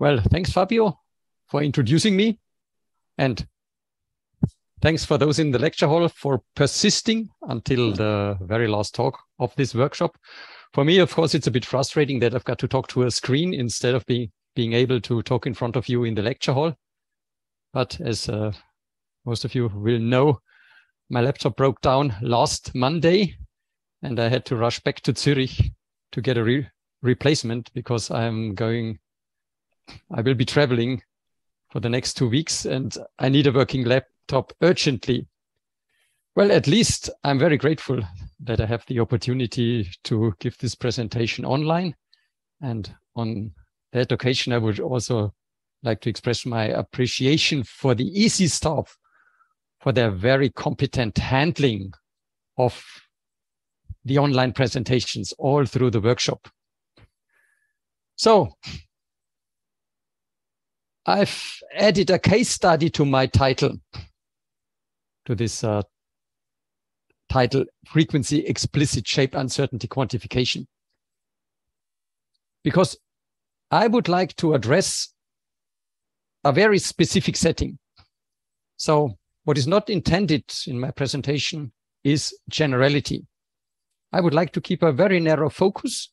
Well, thanks, Fabio, for introducing me. And thanks for those in the lecture hall for persisting until the very last talk of this workshop. For me, of course, it's a bit frustrating that I've got to talk to a screen instead of being able to talk in front of you in the lecture hall. But as most of you will know, my laptop broke down last Monday and I had to rush back to Zurich to get a replacement because I will be traveling for the next 2 weeks and I need a working laptop urgently. Well, at least I'm very grateful that I have the opportunity to give this presentation online. And on that occasion, I would also like to express my appreciation for the ESI staff for their very competent handling of the online presentations all through the workshop. So, I've added a case study to my title, to this title, Frequency Explicit Shape Uncertainty Quantification, because I would like to address a very specific setting. So what is not intended in my presentation is generality. I would like to keep a very narrow focus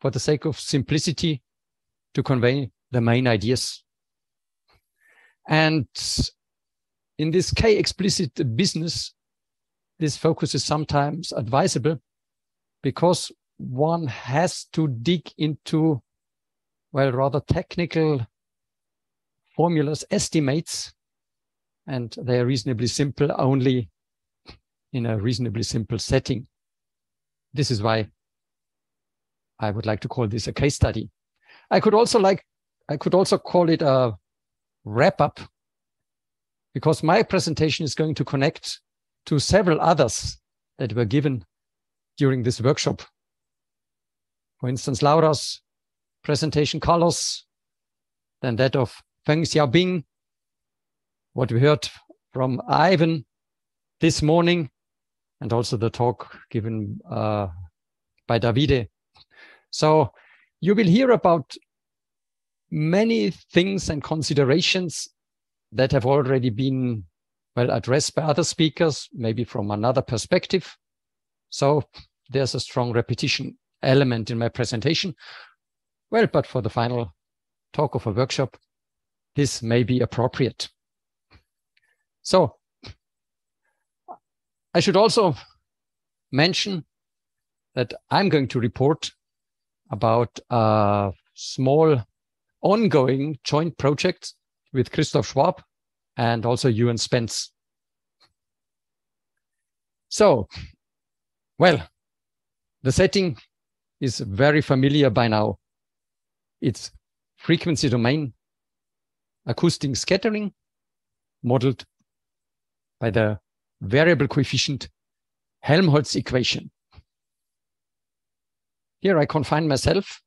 for the sake of simplicity to convey the main ideas. And in this K-explicit business, this focus is sometimes advisable because one has to dig into, well, rather technical formulas, estimates, and they are reasonably simple only in a reasonably simple setting. This is why I would like to call this a case study. I could also call it a wrap up, because my presentation is going to connect to several others that were given during this workshop. For instance, Laura's presentation, Carlos, then that of Feng Xiaobing, what we heard from Ivan this morning, and also the talk given by Davide. So you will hear about many things and considerations that have already been well addressed by other speakers, maybe from another perspective. So there's a strong repetition element in my presentation. Well, but for the final talk of a workshop, this may be appropriate. So I should also mention that I'm going to report about a small ongoing joint project with Christoph Schwab and also Euan Spence. So, well, the setting is very familiar by now. It's frequency domain, acoustic scattering, modeled by the variable coefficient Helmholtz equation. Here I confine myself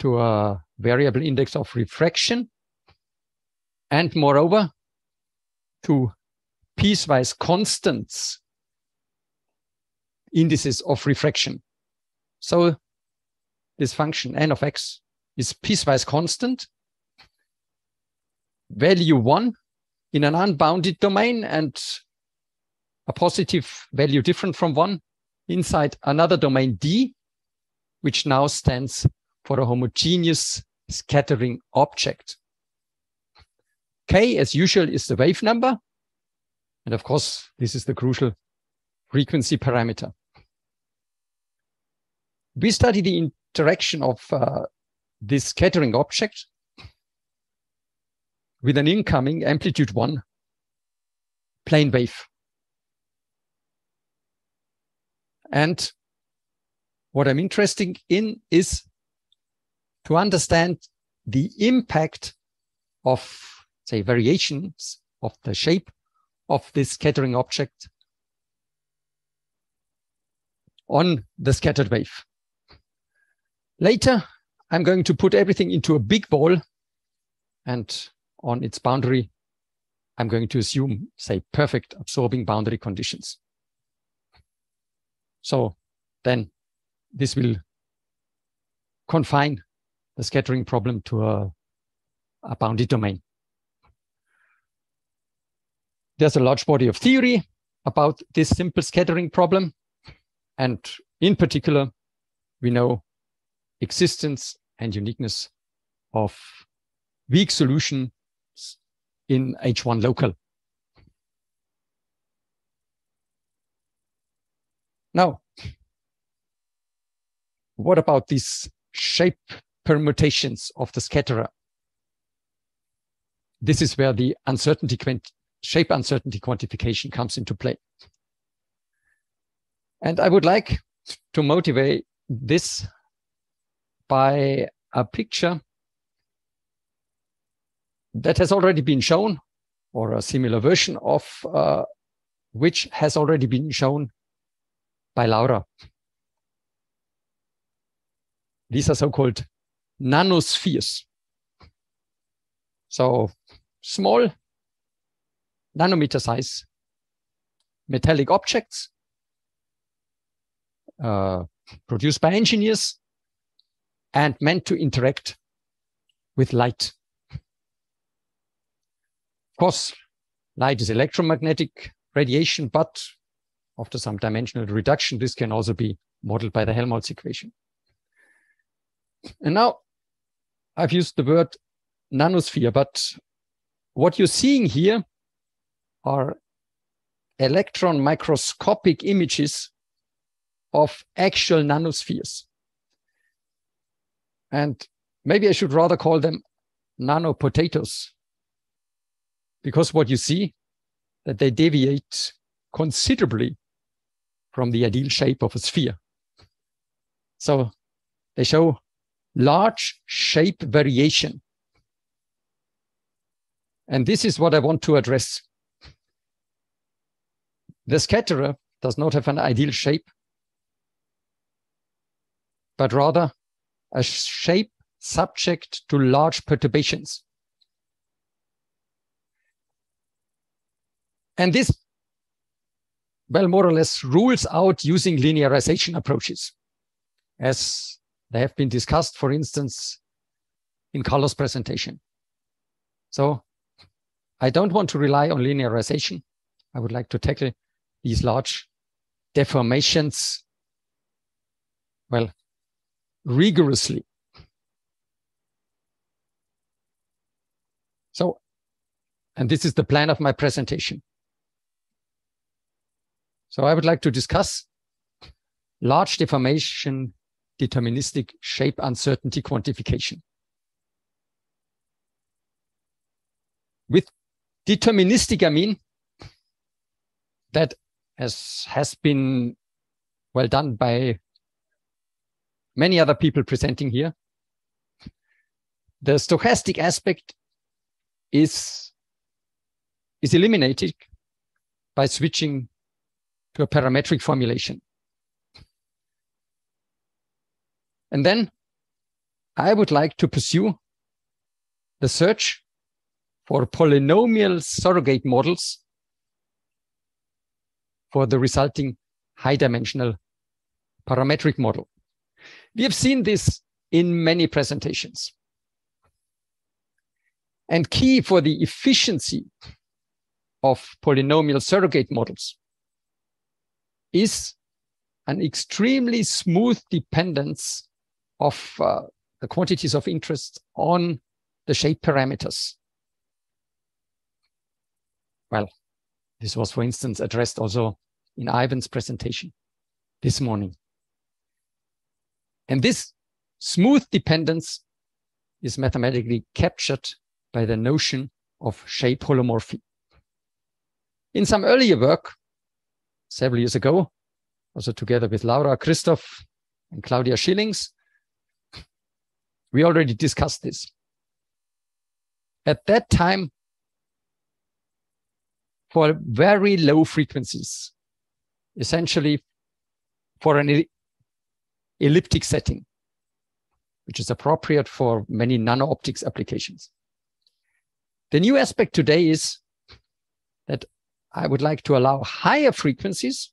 to a variable index of refraction, and moreover, to piecewise constants, indices of refraction. So this function n of x is piecewise constant, value 1 in an unbounded domain and a positive value different from 1 inside another domain D, which now stands for a homogeneous scattering object. K, as usual, is the wave number. And of course, this is the crucial frequency parameter. We study the interaction of this scattering object with an incoming amplitude 1 plane wave. And what I'm interested in is to understand the impact of, say, variations of the shape of this scattering object on the scattered wave. Later, I'm going to put everything into a big ball, and on its boundary, I'm going to assume, say, perfect absorbing boundary conditions. So then this will confine the scattering problem to a bounded domain. There's a large body of theory about this simple scattering problem. And in particular, we know existence and uniqueness of weak solutions in H1 local. Now, what about these shape permutations of the scatterer? This is where the uncertainty shape uncertainty quantification comes into play. And I would like to motivate this by a picture that has already been shown, or a similar version of which has already been shown by Laura. These are so-called nanospheres. So small, nanometer size metallic objects produced by engineers and meant to interact with light. Of course, light is electromagnetic radiation, but after some dimensional reduction, this can also be modeled by the Helmholtz equation. And now I've used the word nanosphere, but what you're seeing here are electron microscopic images of actual nanospheres. And maybe I should rather call them nano potatoes, because what you see that they deviate considerably from the ideal shape of a sphere. So they show large shape variation. And this is what I want to address. The scatterer does not have an ideal shape, but rather a shape subject to large perturbations. And this, well, more or less rules out using linearization approaches, as they have been discussed, for instance, in Carlos' presentation. So I don't want to rely on linearization. I would like to tackle these large deformations, well, rigorously. So, and this is the plan of my presentation. So I would like to discuss large deformation deterministic shape uncertainty quantification. With deterministic, I mean that, as has been well done by many other people presenting here, the stochastic aspect is eliminated by switching to a parametric formulation. And then I would like to pursue the search for polynomial surrogate models for the resulting high-dimensional parametric model. We have seen this in many presentations. And key for the efficiency of polynomial surrogate models is an extremely smooth dependence of the quantities of interest on the shape parameters. Well, this was, for instance, addressed also in Ivan's presentation this morning. And this smooth dependence is mathematically captured by the notion of shape holomorphy. In some earlier work, several years ago, also together with Laura, Christoph, and Claudia Schillings, we already discussed this. At that time, for very low frequencies, essentially for an elliptic setting, which is appropriate for many nano-optics applications. The new aspect today is that I would like to allow higher frequencies,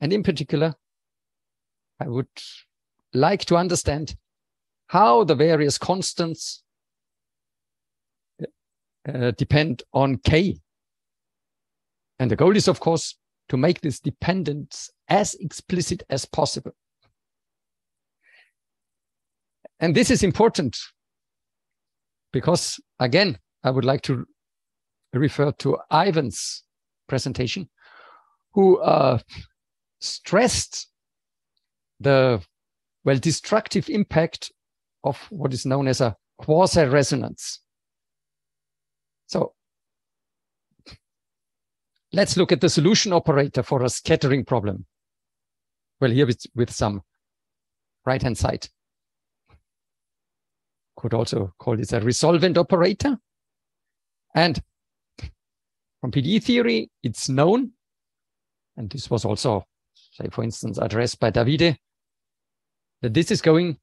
and in particular, I would like to understand how the various constants depend on K. And the goal is, of course, to make this dependence as explicit as possible. And this is important because, again, I would like to refer to Ivan's presentation, who stressed the, well, destructive impact of what is known as a quasi-resonance. So let's look at the solution operator for a scattering problem. Well, here with some right-hand side. Could also call this a resolvent operator. And from PDE theory, it's known, and this was also, say, for instance, addressed by Davide, that this is going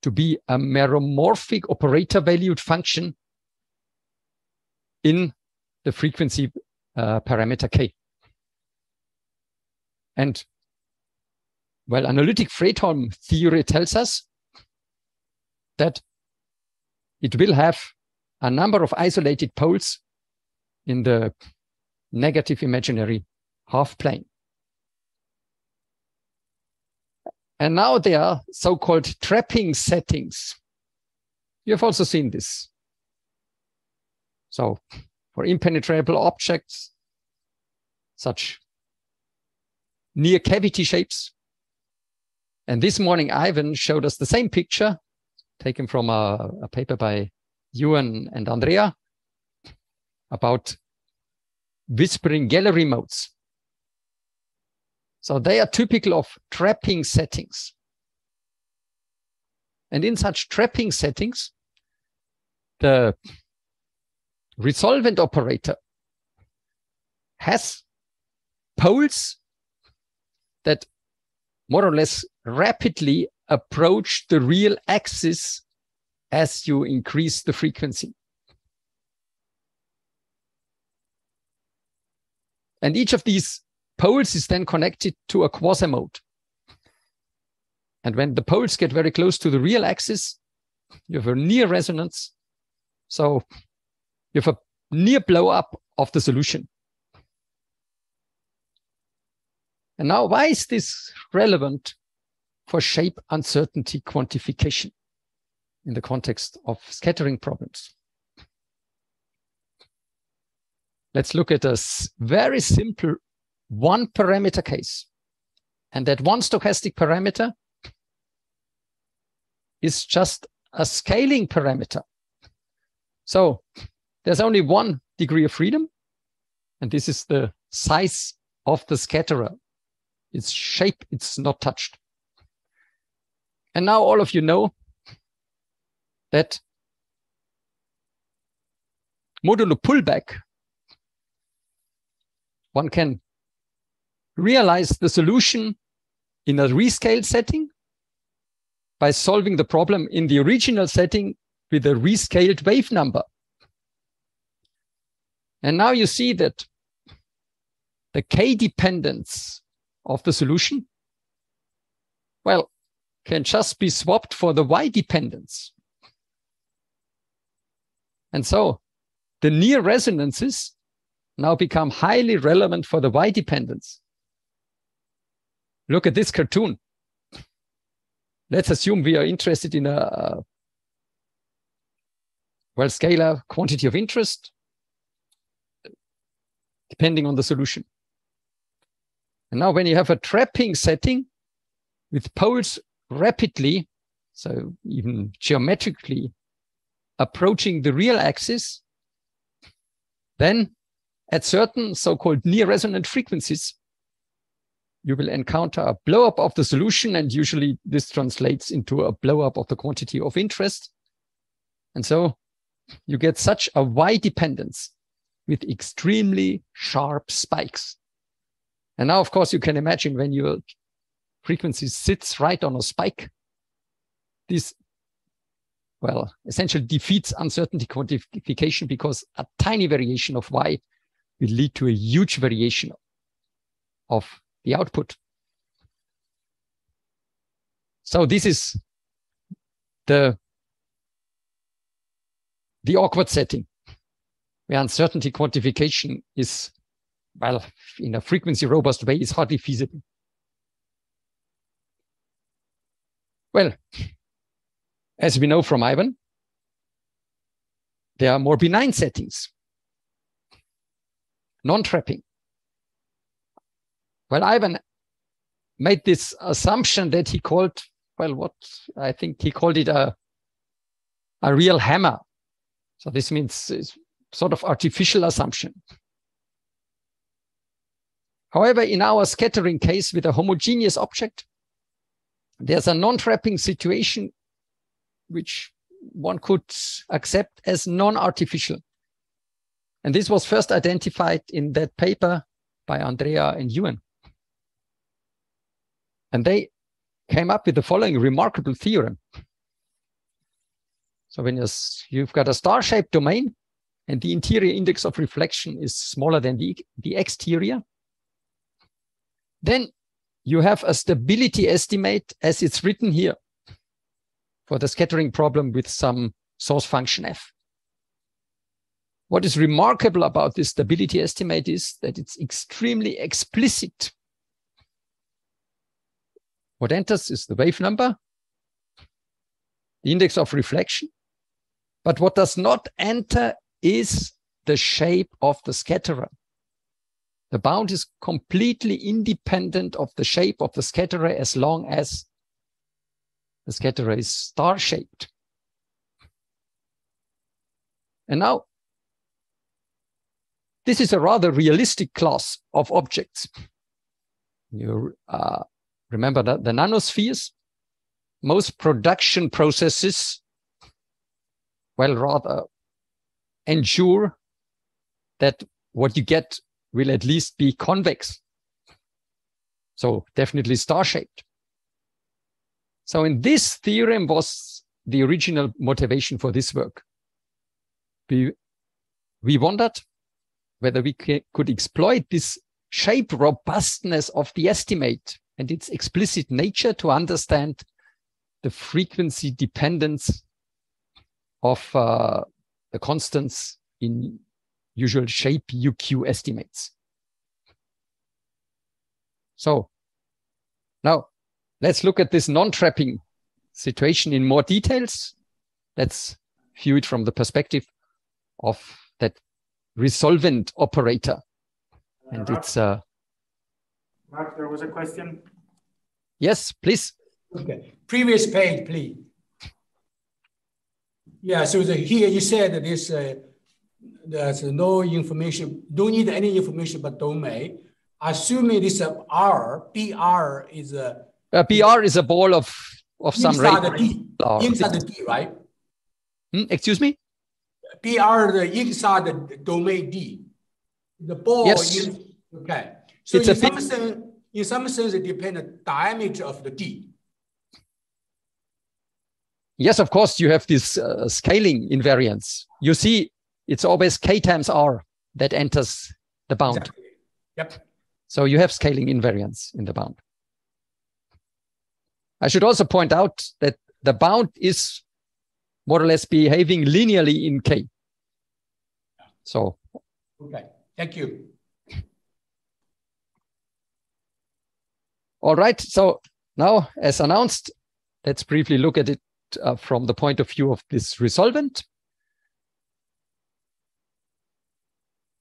to be a meromorphic operator-valued function in the frequency parameter K. And, well, analytic Fredholm theory tells us that it will have a number of isolated poles in the negative imaginary half-plane. And now there are so-called trapping settings. You've also seen this. So for impenetrable objects, such near cavity shapes. And this morning, Ivan showed us the same picture taken from a paper by Euan and Andrea about whispering gallery modes. So they are typical of trapping settings. And in such trapping settings, the resolvent operator has poles that more or less rapidly approach the real axis as you increase the frequency. And each of these poles is then connected to a quasi-mode. And when the poles get very close to the real axis, you have a near resonance. So you have a near blow-up of the solution. And now, why is this relevant for shape uncertainty quantification in the context of scattering problems? Let's look at a very simple one parameter case. And that one stochastic parameter is just a scaling parameter. So there's only one degree of freedom. And this is the size of the scatterer. Its shape, it's not touched. And now all of you know that modulo pullback, one can realize the solution in a rescaled setting by solving the problem in the original setting with a rescaled wave number. And now you see that the K dependence of the solution, well, can just be swapped for the Y dependence. And so the near resonances now become highly relevant for the Y dependence. Look at this cartoon. Let's assume we are interested in a well scalar quantity of interest, depending on the solution. And now when you have a trapping setting with poles rapidly, so even geometrically approaching the real axis, then at certain so-called near resonant frequencies, you will encounter a blow-up of the solution, and usually this translates into a blow-up of the quantity of interest. And so you get such a Y dependence with extremely sharp spikes. And now, of course, you can imagine when your frequency sits right on a spike, this, well, essentially defeats uncertainty quantification because a tiny variation of Y will lead to a huge variation of the output. So this is the awkward setting where uncertainty quantification is, well, in a frequency robust way, is hardly feasible. Well, as we know from Ivan, there are more benign settings, non-trapping. Well, Ivan made this assumption that he called, well, what I think he called it a real hammer. So this means it's sort of artificial assumption. However, in our scattering case with a homogeneous object, there's a non-trapping situation which one could accept as non-artificial. And this was first identified in that paper by Andrea and Euan. And they came up with the following remarkable theorem. So when you've got a star-shaped domain and the interior index of reflection is smaller than the exterior, then you have a stability estimate as it's written here for the scattering problem with some source function f. What is remarkable about this stability estimate is that it's extremely explicit. What enters is the wave number, the index of reflection, but what does not enter is the shape of the scatterer. The bound is completely independent of the shape of the scatterer as long as the scatterer is star-shaped. And now, this is a rather realistic class of objects. You remember that the nanospheres, most production processes, well, rather ensure that what you get will at least be convex. So definitely star-shaped. So in this theorem was the original motivation for this work. We wondered whether we could exploit this shape robustness of the estimate and its explicit nature to understand the frequency dependence of the constants in usual shape UQ estimates. So now let's look at this non-trapping situation in more details. Let's view it from the perspective of that resolvent operator. And Mark, it's Mark, there was a question. Yes, please. Okay. Previous page, please. Yeah, so here you said that this there's no information, don't need any information but domain. Assuming this BR is a... BR is a ball of some rate. Inside the D, right? Excuse me? BR inside the domain D. The ball is... Yes. Okay. So it's in some sense, it depends on the diameter of the D. Yes, of course, you have this scaling invariance. You see, it's always k times r that enters the bound. Exactly. Yep. So you have scaling invariance in the bound. I should also point out that the bound is more or less behaving linearly in k. So. Okay, thank you. All right, so now as announced, let's briefly look at it from the point of view of this resolvent.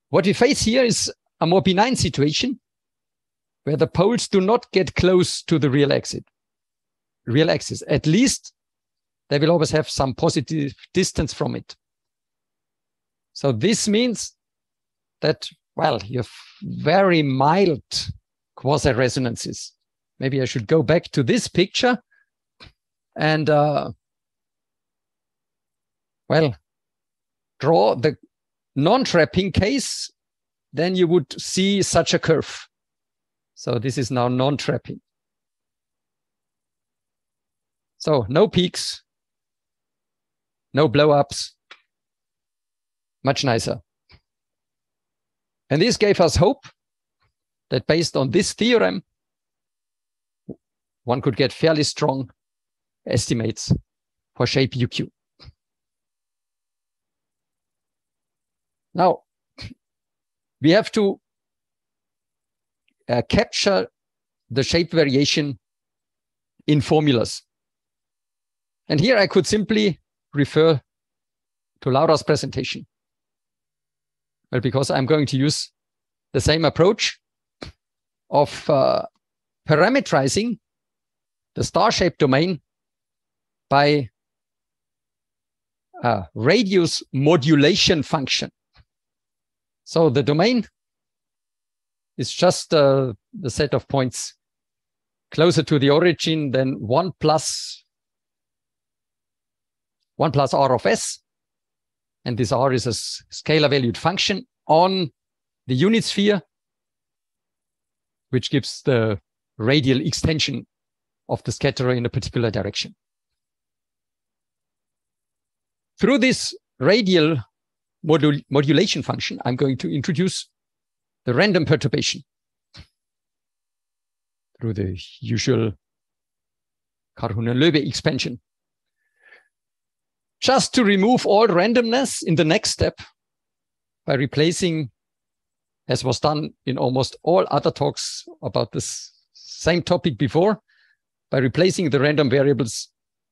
What we face here is a more benign situation where the poles do not get close to the real axis. At least they will always have some positive distance from it. So this means that, well, you have very mild quasi-resonances. Maybe I should go back to this picture and, well, draw the non-trapping case, then you would see such a curve. So this is now non-trapping. So no peaks, no blow-ups, much nicer. And this gave us hope that based on this theorem, one could get fairly strong estimates for shape UQ. Now, we have to capture the shape variation in formulas. And here I could simply refer to Laura's presentation. Well, because I'm going to use the same approach of parametrizing the star-shaped domain by a radius modulation function. So the domain is just the set of points closer to the origin than 1 plus r of s. And this r is a scalar valued function on the unit sphere, which gives the radial extension of the scatterer in a particular direction. Through this radial modulation function, I'm going to introduce the random perturbation through the usual Karhunen-Loève expansion. Just to remove all randomness in the next step by replacing, as was done in almost all other talks about this same topic before, by replacing the random variables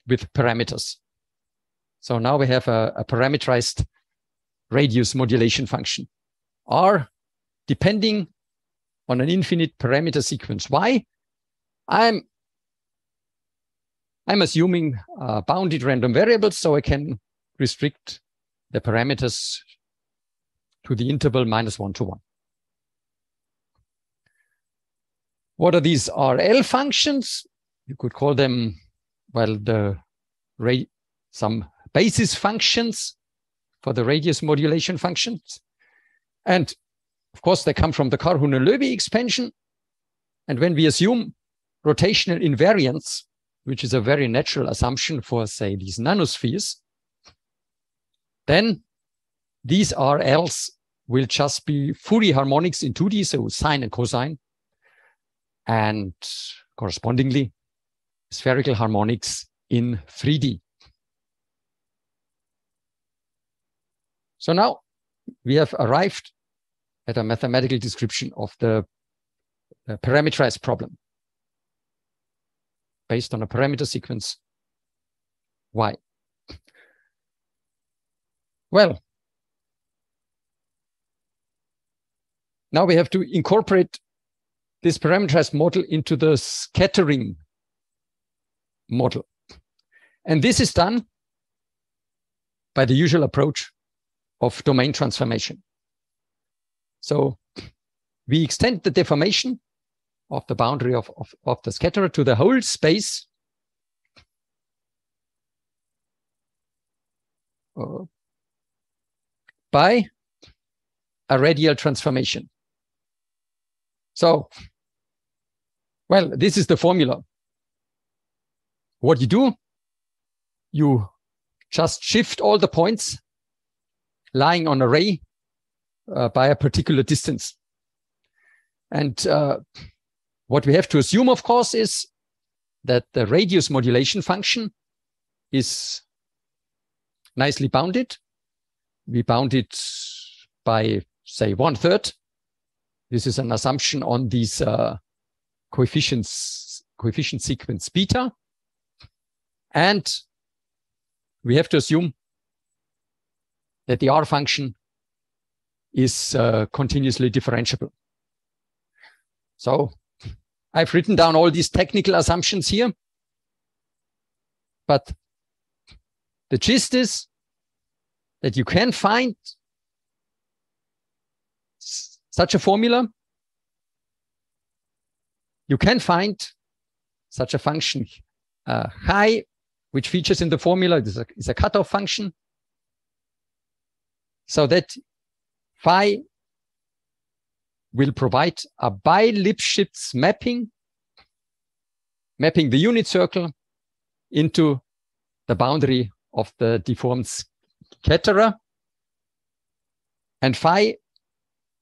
with parameters. So now we have a parameterized radius modulation function, R, depending on an infinite parameter sequence Y. I'm assuming bounded random variables, so I can restrict the parameters to the interval -1 to 1. What are these RL functions? You could call them, well, some basis functions for the radius modulation functions. And of course, they come from the Karhunen-Loève expansion. And when we assume rotational invariance, which is a very natural assumption for, say, these nanospheres, then these RLs will just be Fourier harmonics in 2D, so sine and cosine, and correspondingly, spherical harmonics in 3D. So now we have arrived at a mathematical description of the parameterized problem, based on a parameter sequence Y. Well, now we have to incorporate this parameterized model into the scattering model. And this is done by the usual approach of domain transformation. So we extend the deformation of the boundary of the scatterer to the whole space by a radial transformation. So, well, this is the formula. What you do, you just shift all the points lying on an array by a particular distance. And what we have to assume, of course, is that the radius modulation function is nicely bounded. We bound it by, say, 1/3. This is an assumption on these coefficient sequence beta. And we have to assume that the R function is continuously differentiable. So I've written down all these technical assumptions here, but the gist is that you can find such a formula. You can find such a function χ, which features in the formula, is a cutoff function, so that phi will provide a bi-Lipschitz mapping the unit circle into the boundary of the deformed scatterer. And phi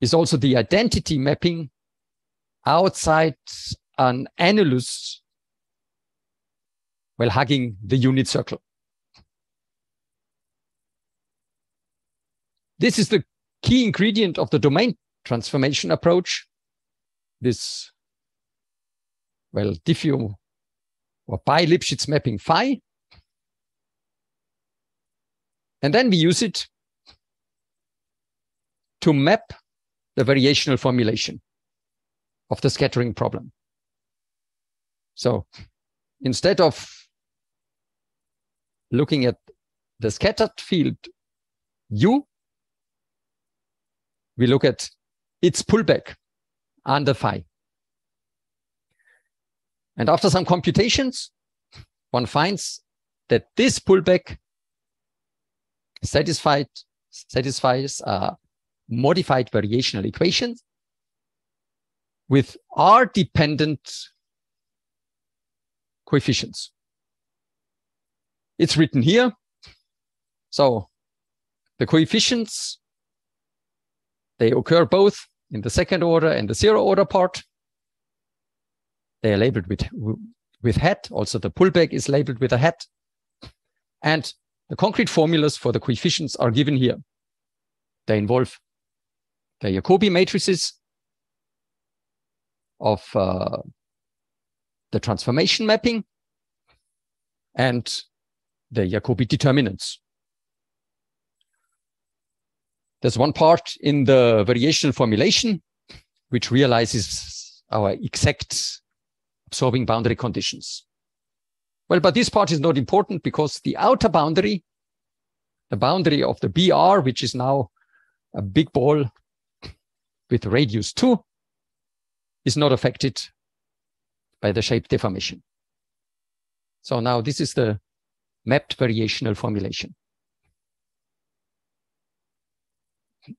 is also the identity mapping outside an annulus while hugging the unit circle. This is the key ingredient of the domain transformation approach. This, well, diffeo or by Lipschitz mapping phi. And then we use it to map the variational formulation of the scattering problem. So instead of looking at the scattered field U, we look at its pullback under phi. And after some computations, one finds that this pullback satisfies modified variational equations with R-dependent coefficients. It's written here. So the coefficients, they occur both in the second order and the zero order part. They are labeled with hat. Also the pullback is labeled with a hat. And the concrete formulas for the coefficients are given here. They involve the Jacobi matrices of the transformation mapping and the Jacobi determinants. There's one part in the variational formulation which realizes our exact absorbing boundary conditions. Well, but this part is not important because the outer boundary, the boundary of the BR, which is now a big ball with radius 2, is not affected by the shape deformation. So now this is the mapped variational formulation.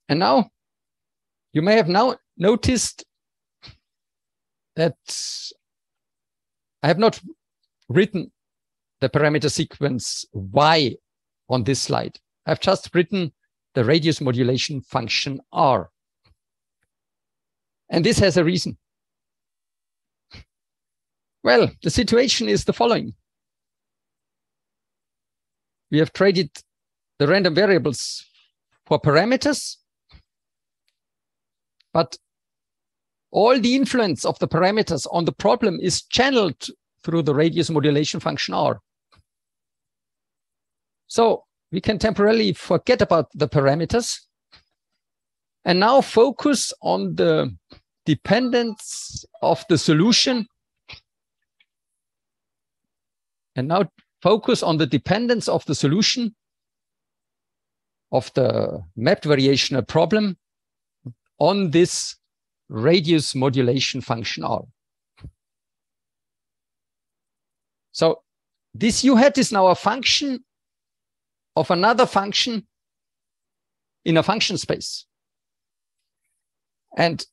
And now you may have now noticed that I have not written the parameter sequence Y on this slide. I've just written the radius modulation function R. And this has a reason. Well, the situation is the following. We have traded the random variables for parameters, but all the influence of the parameters on the problem is channeled through the radius modulation function R. So we can temporarily forget about the parameters and now focus on the dependence of the solution. And now focus on the dependence of the solution of the mapped variational problem on this radius modulation function R. So this U hat is now a function of another function in a function space. And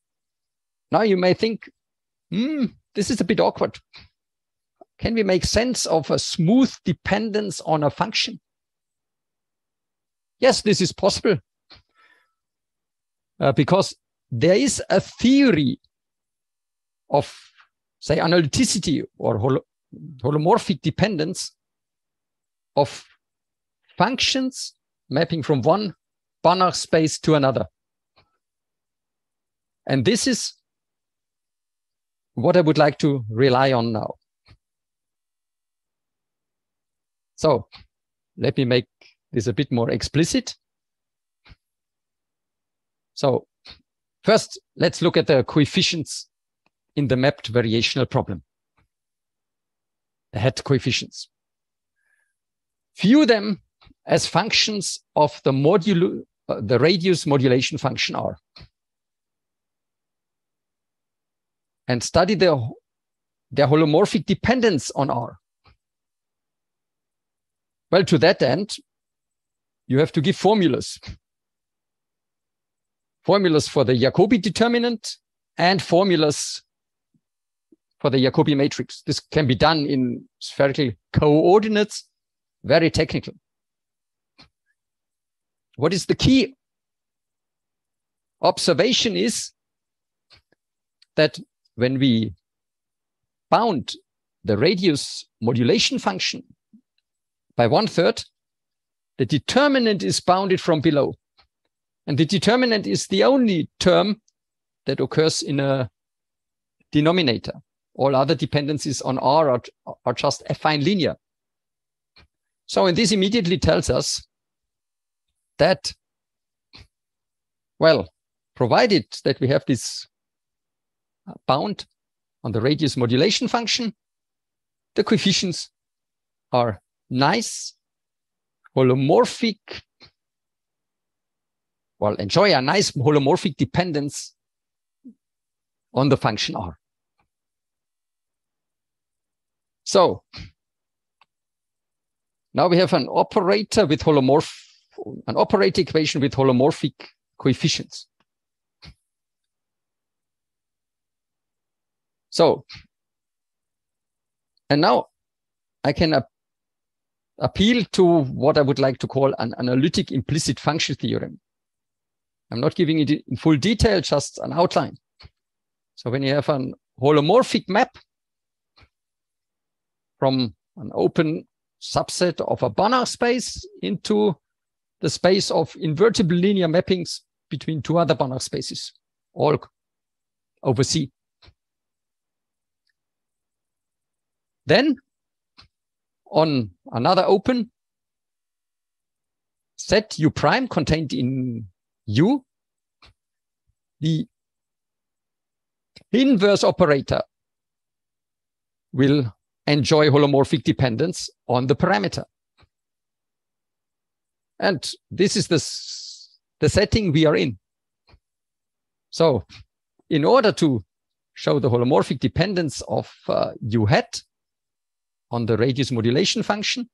now you may think, this is a bit awkward. Can we make sense of a smooth dependence on a function? Yes, this is possible because there is a theory of, say, analyticity or holomorphic dependence of functions mapping from one Banach space to another. And this is what I would like to rely on now. So let me make this a bit more explicit. So first, let's look at the coefficients in the mapped variational problem, the hat coefficients. View them as functions of the radius modulation function R, and study their holomorphic dependence on R. Well, to that end, you have to give formulas for the Jacobi determinant and formulas for the Jacobi matrix. This can be done in spherical coordinates, very technical. What is the key observation is that when we bound the radius modulation function by 1/3, the determinant is bounded from below. And the determinant is the only term that occurs in a denominator. All other dependencies on R are just affine linear. So, and this immediately tells us that, well, provided that we have this bound on the radius modulation function, the coefficients are nice, holomorphic, well, enjoy a nice holomorphic dependence on the function R. So now we have an operator with an operator equation with holomorphic coefficients. So, and now I can appeal to what I would like to call an analytic implicit function theorem. I'm not giving it in full detail, just an outline. So when you have a holomorphic map from an open subset of a Banach space into the space of invertible linear mappings between two other Banach spaces, all over C. Then on another open set U prime contained in U, the inverse operator will enjoy holomorphic dependence on the parameter. And this is the setting we are in. So in order to show the holomorphic dependence of U hat on the radius modulation function,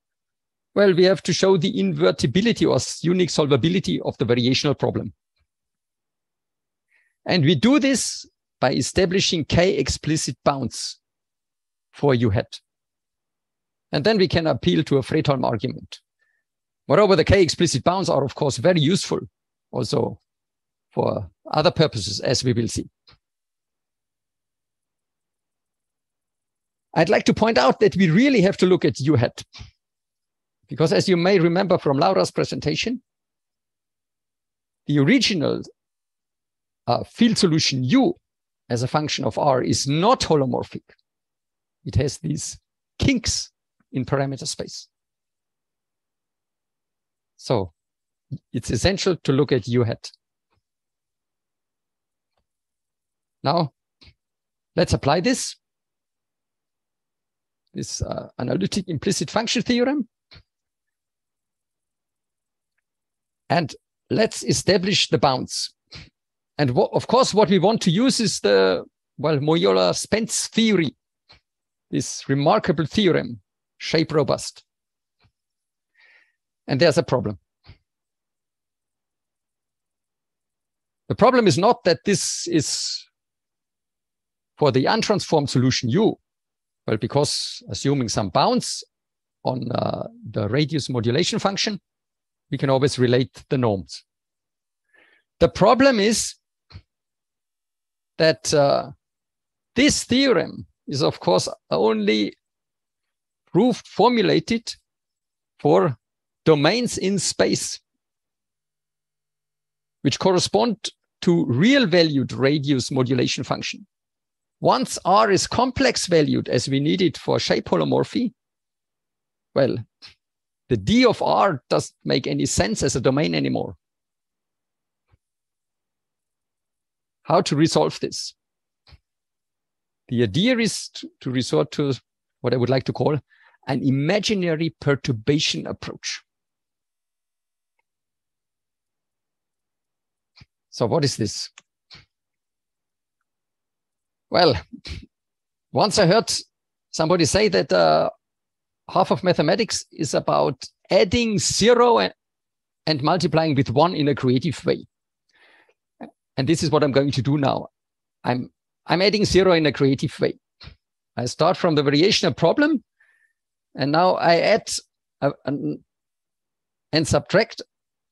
well, we have to show the invertibility or unique solvability of the variational problem. And we do this by establishing K explicit bounds for U hat. And then we can appeal to a Fredholm argument. Moreover, the K explicit bounds are, of course, very useful also for other purposes, as we will see. I'd like to point out that we really have to look at U hat, because as you may remember from Laura's presentation, the original field solution U as a function of R is not holomorphic. It has these kinks in parameter space. So it's essential to look at U hat. Now, let's apply this analytic implicit function theorem. And let's establish the bounds. And of course, what we want to use is the, well, Moiola Spence theory, this remarkable theorem, shape robust. And there's a problem. The problem is not that this is for the untransformed solution U, well, because assuming some bounds on the radius modulation function, we can always relate the norms. The problem is that this theorem is, of course, only proved, formulated for domains in space, which correspond to real-valued radius modulation function. Once R is complex-valued, as we need it for shape holomorphy, well, the D of R doesn't make any sense as a domain anymore. How to resolve this? The idea is to resort to what I would like to call an imaginary perturbation approach. So what is this? Well, once I heard somebody say that half of mathematics is about adding zero and multiplying with one in a creative way. And this is what I'm going to do now. I'm adding zero in a creative way. I start from the variational problem, and now I add and subtract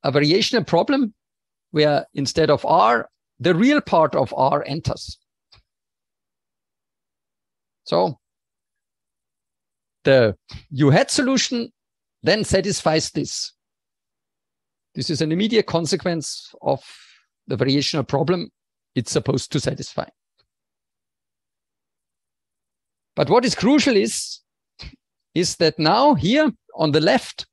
a variational problem where instead of R, the real part of R enters. So the U hat solution then satisfies this. This is an immediate consequence of the variational problem it's supposed to satisfy. But what is crucial is that now here on the left,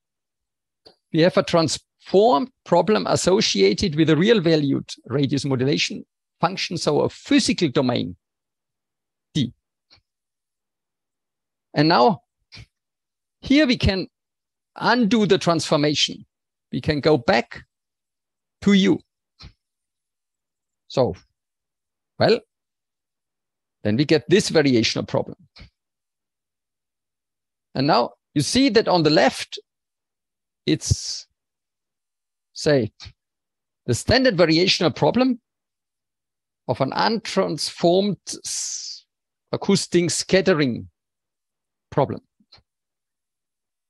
we have a transformed problem associated with a real valued radius modulation function, so a physical domain D. And now here we can undo the transformation. We can go back to U. So, well, then we get this variational problem. And now you see that on the left, it's, say, the standard variational problem of an untransformed acoustic scattering problem.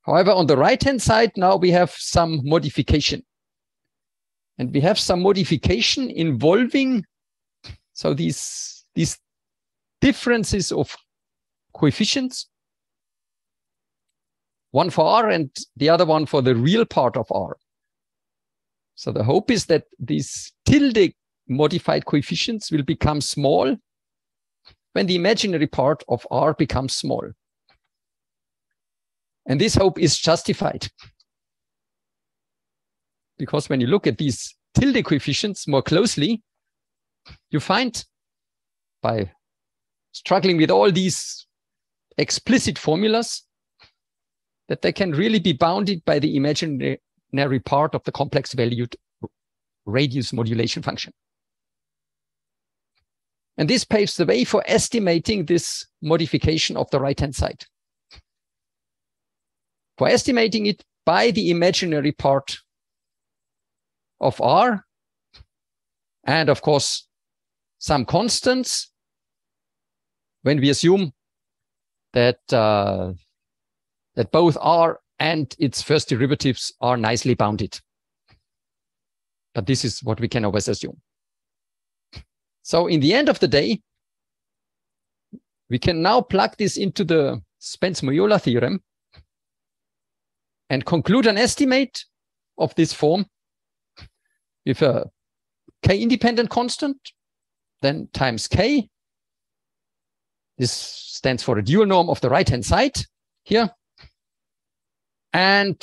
However, on the right-hand side, now we have some modification. And we have some modification involving, so these differences of coefficients, one for R and the other one for the real part of R. So the hope is that these tilde modified coefficients will become small when the imaginary part of R becomes small. And this hope is justified, because when you look at these tilde coefficients more closely, you find, by struggling with all these explicit formulas, that they can really be bounded by the imaginary part of the complex valued radius modulation function. And this paves the way for estimating this modification of the right-hand side. For estimating it by the imaginary part of R, and of course some constants, when we assume that both R and its first derivatives are nicely bounded. But this is what we can always assume. So in the end of the day, we can now plug this into the Spence-Moiola theorem and conclude an estimate of this form with a k-independent constant, then times k. This stands for a dual norm of the right-hand side here, and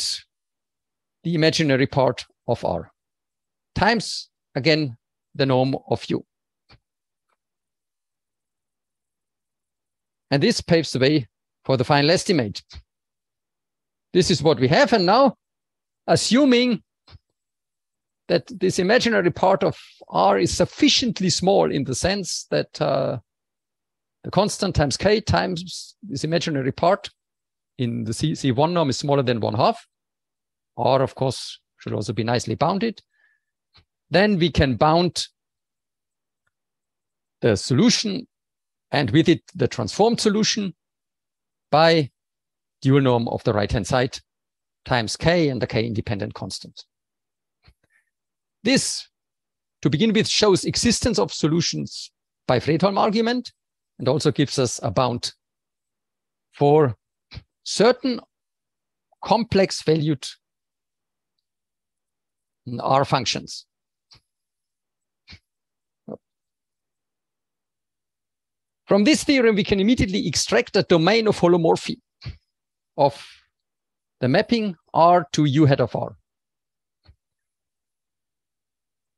the imaginary part of R, times, again, the norm of U. And this paves the way for the final estimate. This is what we have. And now, assuming that this imaginary part of R is sufficiently small in the sense that the constant times k times this imaginary part in the C1 norm is smaller than 1/2, R, of course, should also be nicely bounded, then we can bound the solution, and with it, the transformed solution, by dual norm of the right-hand side times k and the k-independent constant. This, to begin with, shows existence of solutions by Fredholm argument, and also gives us a bound for certain complex valued R functions. From this theorem, we can immediately extract a domain of holomorphy of the mapping R to U hat of R.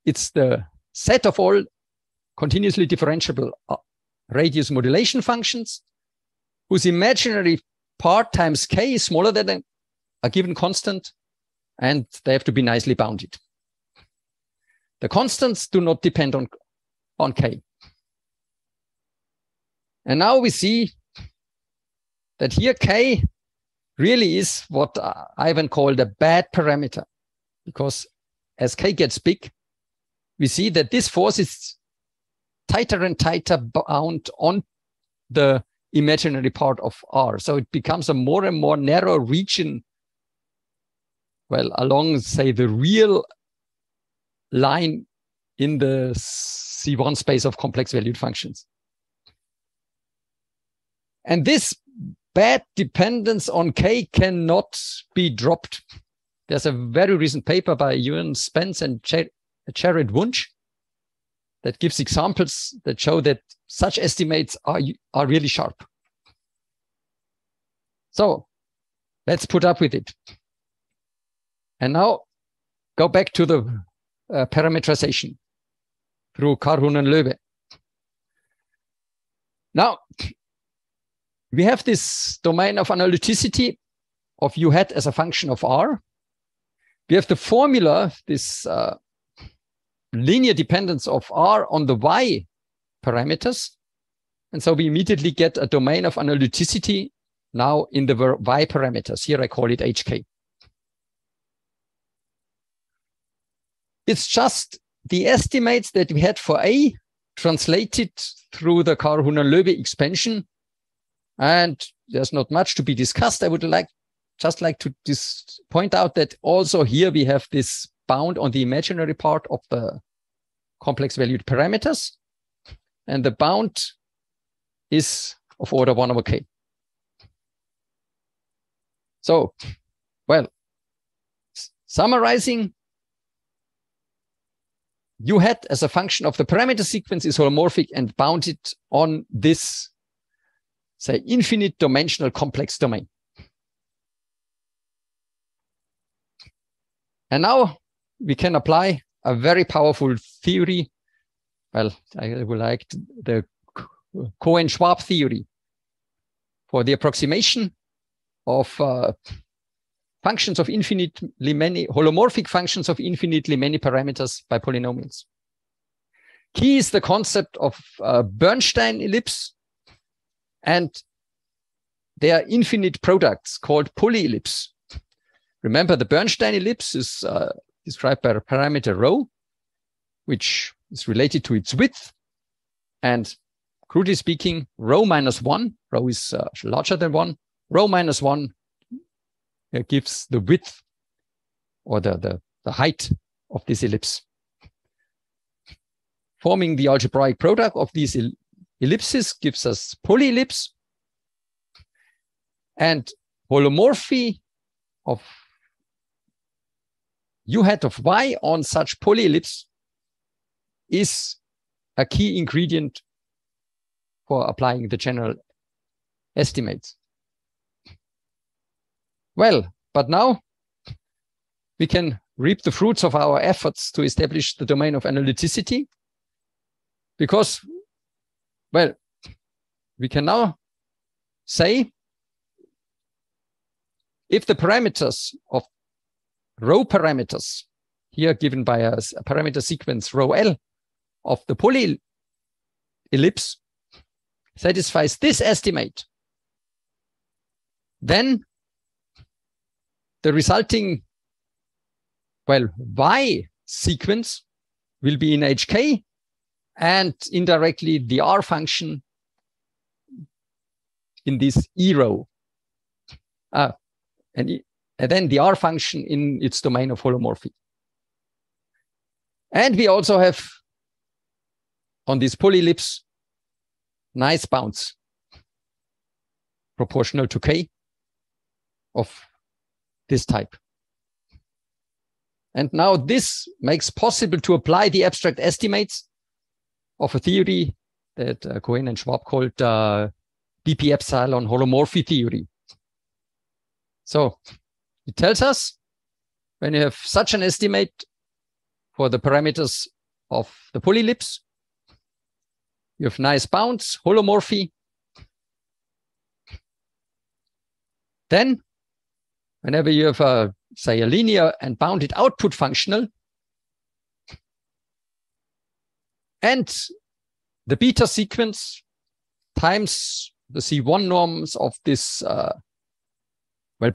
It's the set of all continuously differentiable radius modulation functions whose imaginary part times k is smaller than a given constant, and they have to be nicely bounded. The constants do not depend on k. And now we see that here k really is what Ivan called a bad parameter, because as k gets big, we see that this force is tighter and tighter bound on the imaginary part of R. So it becomes a more and more narrow region, well, along, say, the real line in the C1 space of complex valued functions. And this bad dependence on k cannot be dropped. There's a very recent paper by Euan Spence and Jared Wunsch that gives examples that show that such estimates are really sharp. So let's put up with it. And now go back to the parametrization through Karhunen-Loève. Now, we have this domain of analyticity of u hat as a function of r. We have the formula, this linear dependence of r on the y parameters. And so we immediately get a domain of analyticity now in the y parameters. Here I call it HK. It's just the estimates that we had for A translated through the Karhunen-Loève expansion. And there's not much to be discussed. I would just like to point out that also here we have this bound on the imaginary part of the complex valued parameters. And the bound is of order 1 over k. So, well, summarizing, u hat as a function of the parameter sequence is holomorphic and bounded on this, say, infinite dimensional complex domain. And now we can apply a very powerful theory. Well, I would like the Cohen-Schwab theory for the approximation of functions of infinitely many, holomorphic functions of infinitely many parameters by polynomials. Key is the concept of Bernstein ellipse, and their infinite products called polyellipse. Remember, the Bernstein ellipse is described by a parameter rho, which is related to its width. And crudely speaking, rho minus 1, rho is larger than 1, rho minus 1 gives the width or the height of this ellipse. Forming the algebraic product of these ellipses gives us polyellipse. And holomorphy of u hat of y on such polyellipse is a key ingredient for applying the general estimates. Well, but now we can reap the fruits of our efforts to establish the domain of analyticity, because, well, we can now say if the parameters of row parameters, here given by a parameter sequence rho L of the polyellipse, satisfies this estimate, then the resulting, well, y sequence will be in HK, and indirectly the r function in this e row, and then the r function in its domain of holomorphy. And we also have on this polyellipse nice bounds proportional to k of this type. And now this makes possible to apply the abstract estimates of a theory that Cohen and Schwab called BP epsilon holomorphy theory. So it tells us when you have such an estimate for the parameters of the polyellipse, you have nice bounds, holomorphy. Then whenever you have, say, a linear and bounded output functional, and the beta sequence times the C1 norms of this, well,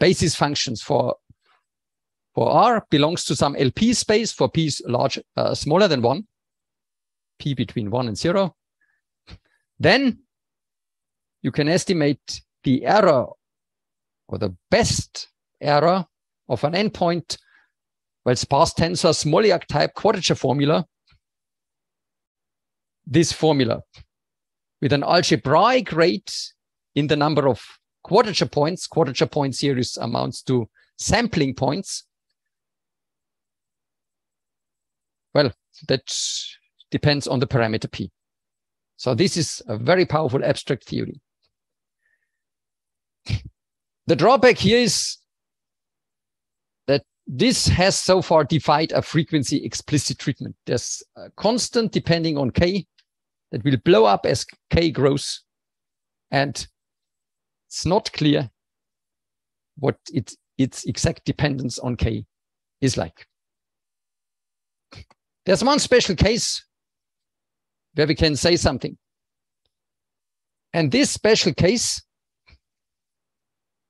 basis functions for R belongs to some LP space for P is large, smaller than 1, P between 1 and 0, then you can estimate the error or the best error of an endpoint, well, sparse tensor Smolyak type quadrature formula. This formula with an algebraic rate in the number of quadrature points. Quadrature points here amounts to sampling points. that depends on the parameter p. So this is a very powerful abstract theory. The drawback here is that this has so far defied a frequency explicit treatment. There's a constant depending on k that will blow up as k grows, and it's not clear what its exact dependence on k is like. There's one special case where we can say something, and this special case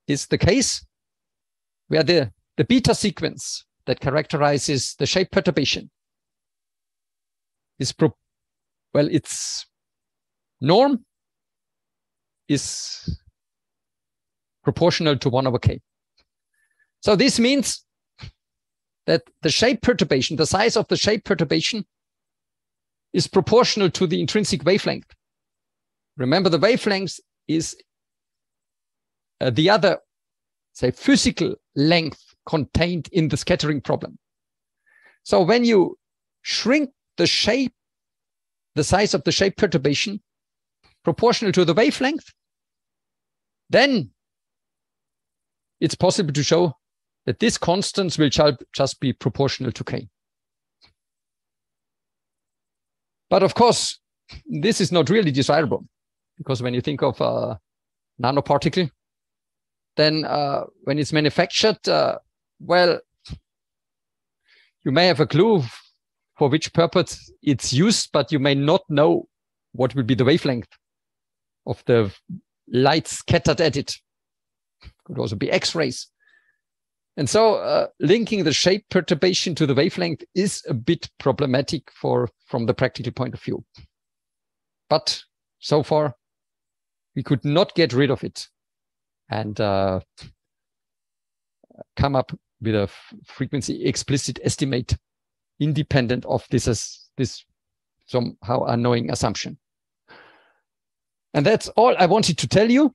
is the case where the beta sequence that characterizes the shape perturbation is, well, its norm is proportional to 1 over k. So this means that the shape perturbation, the size of the shape perturbation is proportional to the intrinsic wavelength. Remember, the wavelength is the other, say, physical length contained in the scattering problem. So when you shrink the shape, the size of the shape perturbation proportional to the wavelength, then it's possible to show that this constant will just be proportional to k. But of course, this is not really desirable, because when you think of a nanoparticle, then when it's manufactured, well, you may have a clue for which purpose it's used, but you may not know what will be the wavelength of the light scattered at it. Could also be X-rays. And so linking the shape perturbation to the wavelength is a bit problematic from the practical point of view. But so far, we could not get rid of it and come up with a frequency explicit estimate independent of this somehow annoying assumption. And that's all I wanted to tell you.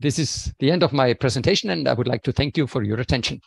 This is the end of my presentation, and I would like to thank you for your attention.